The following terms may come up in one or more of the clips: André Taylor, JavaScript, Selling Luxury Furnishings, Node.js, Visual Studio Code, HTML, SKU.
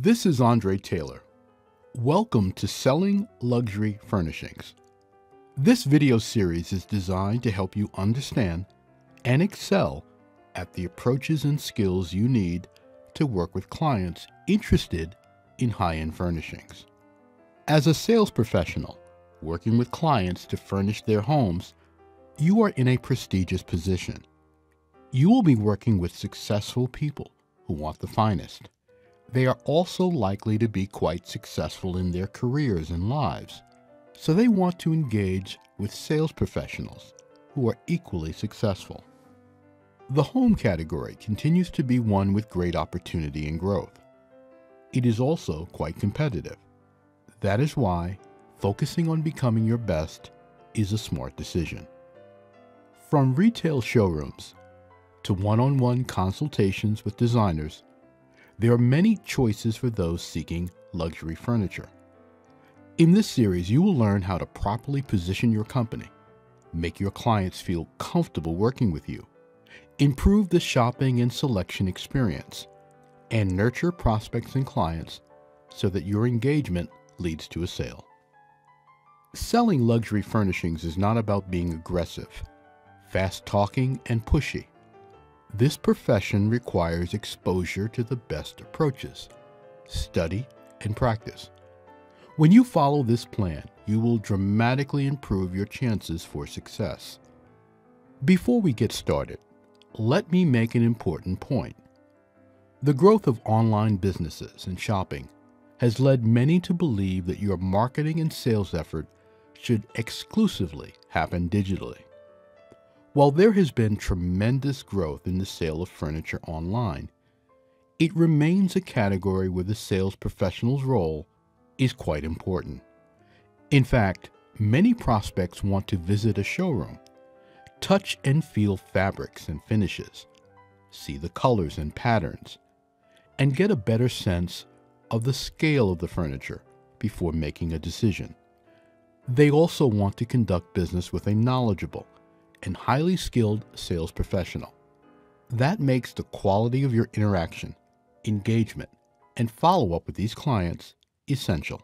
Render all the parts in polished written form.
This is André Taylor. Welcome to Selling Luxury Furnishings. This video series is designed to help you understand and excel at the approaches and skills you need to work with clients interested in high-end furnishings. As a sales professional working with clients to furnish their homes, you are in a prestigious position. You will be working with successful people who want the finest. They are also likely to be quite successful in their careers and lives, so they want to engage with sales professionals who are equally successful. The home category continues to be one with great opportunity and growth. It is also quite competitive. That is why focusing on becoming your best is a smart decision. From retail showrooms to one-on-one consultations with designers, there are many choices for those seeking luxury furniture. In this series, you will learn how to properly position your company, make your clients feel comfortable working with you, improve the shopping and selection experience, and nurture prospects and clients so that your engagement leads to a sale. Selling luxury furnishings is not about being aggressive, fast-talking, and pushy. This profession requires exposure to the best approaches, study, and practice. When you follow this plan, you will dramatically improve your chances for success. Before we get started, let me make an important point. The growth of online businesses and shopping has led many to believe that your marketing and sales effort should exclusively happen digitally. While there has been tremendous growth in the sale of furniture online, it remains a category where the sales professional's role is quite important. In fact, many prospects want to visit a showroom, touch and feel fabrics and finishes, see the colors and patterns, and get a better sense of the scale of the furniture before making a decision. They also want to conduct business with a knowledgeable and highly skilled sales professional. That makes the quality of your interaction, engagement, and follow-up with these clients essential.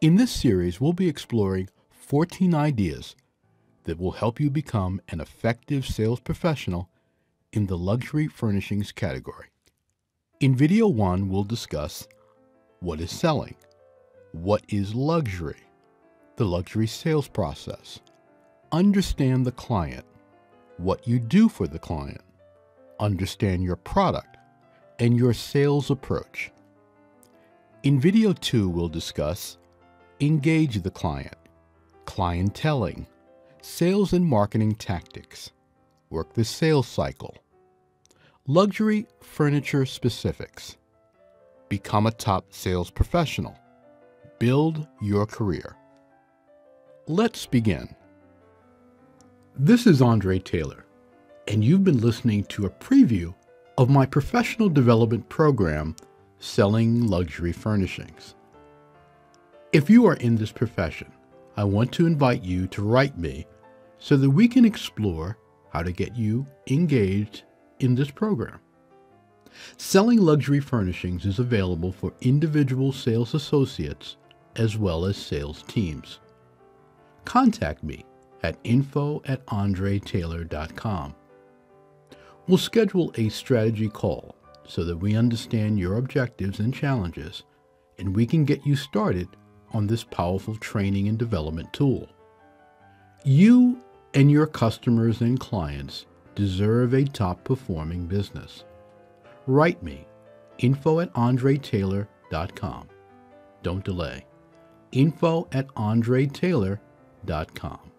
In this series, we'll be exploring 14 ideas that will help you become an effective sales professional in the luxury furnishings category. In video 1, we'll discuss what is selling, what is luxury, the luxury sales process, understand the client, what you do for the client, understand your product, and your sales approach. In video 2, we'll discuss engage the client, clienteling, sales and marketing tactics, work the sales cycle, luxury furniture specifics, become a top sales professional, build your career. Let's begin. This is André Taylor, and you've been listening to a preview of my professional development program, Selling Luxury Furnishings. If you are in this profession, I want to invite you to write me so that we can explore how to get you engaged in this program. Selling Luxury Furnishings is available for individual sales associates as well as sales teams. Contact me at info@andretaylor.com. We'll schedule a strategy call so that we understand your objectives and challenges, and we can get you started on this powerful training and development tool. You and your customers and clients deserve a top-performing business. Write me, info@andretaylor.com. Don't delay, info@andretaylor.com.